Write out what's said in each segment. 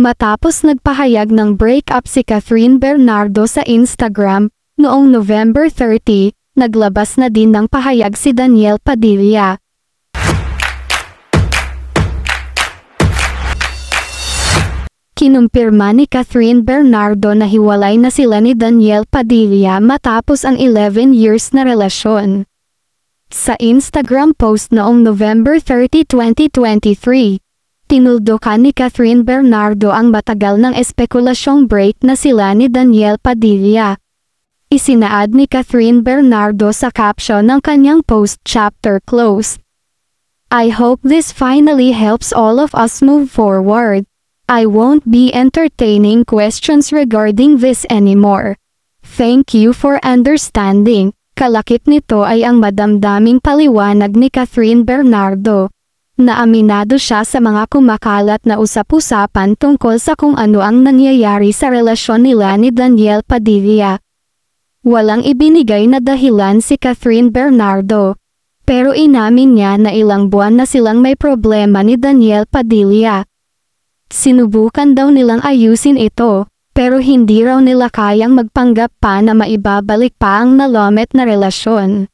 Matapos nagpahayag ng breakup si Kathryn Bernardo sa Instagram, noong November 30, naglabas na din ng pahayag si Daniel Padilla. Kinumpirma ni Kathryn Bernardo na hiwalay na sila ni Daniel Padilla matapos ang 11 years na relasyon. Sa Instagram post noong November 30, 2023, tinuldukan ni Kathryn Bernardo ang matagal ng espekulasyong break na sila ni Daniel Padilla. Isinaad ni Kathryn Bernardo sa caption ng kanyang post, "Chapter Closed. I hope this finally helps all of us move forward. I won't be entertaining questions regarding this anymore. Thank you for understanding." Kalakip nito ay ang madamdaming paliwanag ni Kathryn Bernardo. Naaminado siya sa mga kumakalat na usap-usapan tungkol sa kung ano ang nangyayari sa relasyon nila ni Daniel Padilla. Walang ibinigay na dahilan si Kathryn Bernardo, pero inamin niya na ilang buwan na silang may problema ni Daniel Padilla. Sinubukan daw nilang ayusin ito, pero hindi raw nila kayang magpanggap pa na maibabalik pa ang nalomet na relasyon.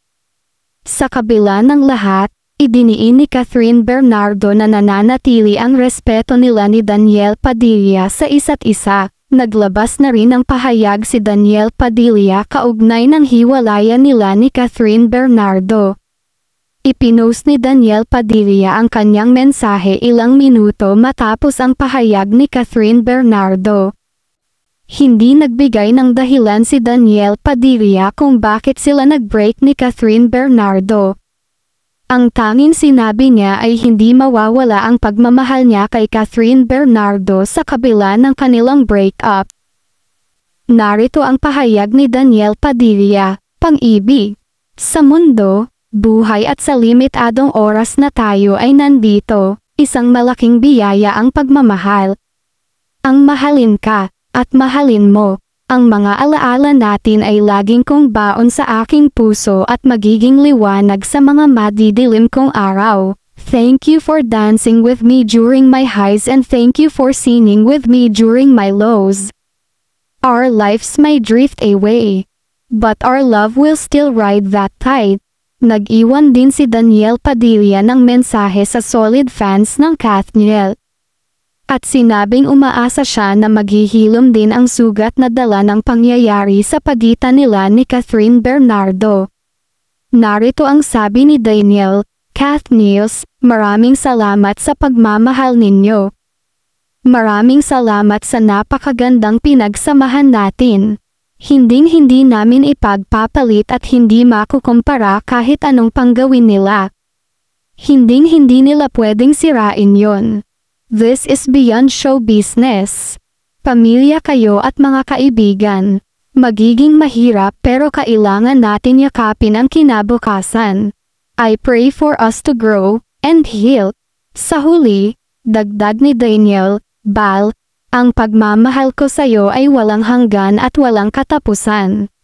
Sa kabila ng lahat, idiniin ni Kathryn Bernardo na nananatili ang respeto nila ni Daniel Padilla sa isa't isa. Naglabas na rin ng pahayag si Daniel Padilla kaugnay ng hiwalayan nila ni Kathryn Bernardo. Ipinost ni Daniel Padilla ang kanyang mensahe ilang minuto matapos ang pahayag ni Kathryn Bernardo. Hindi nagbigay ng dahilan si Daniel Padilla kung bakit sila nag-break ni Kathryn Bernardo. Ang tanging sinabi niya ay hindi mawawala ang pagmamahal niya kay Kathryn Bernardo sa kabila ng kanilang breakup. Narito ang pahayag ni Daniel Padilla, "Pang-ibig. Sa mundo, buhay at sa limitadong oras na tayo ay nandito, isang malaking biyaya ang pagmamahal. Ang mahalin ka, at mahalin mo. Ang mga alaala natin ay laging kong baon sa aking puso at magiging liwanag sa mga madidilim kong araw. Thank you for dancing with me during my highs and thank you for singing with me during my lows. Our lives may drift away, but our love will still ride that tide." Nag-iwan din si Daniel Padilla ng mensahe sa solid fans ng KathNiel. At sinabing umaasa siya na maghihilom din ang sugat na dala ng pangyayari sa pagitan nila ni Kathryn Bernardo. Narito ang sabi ni Daniel, "KathNiels, maraming salamat sa pagmamahal ninyo. Maraming salamat sa napakagandang pinagsamahan natin. Hinding-hindi namin ipagpapalit at hindi makukumpara kahit anong panggawin nila. Hinding-hindi nila pwedeng sirain yon. This is beyond show business. Pamilya kayo at mga kaibigan. Magiging mahirap pero kailangan natin yakapin ang kinabukasan. I pray for us to grow and heal." Sa huli, dagdag ni Daniel, "Bal, ang pagmamahal ko sa'yo ay walang hanggan at walang katapusan.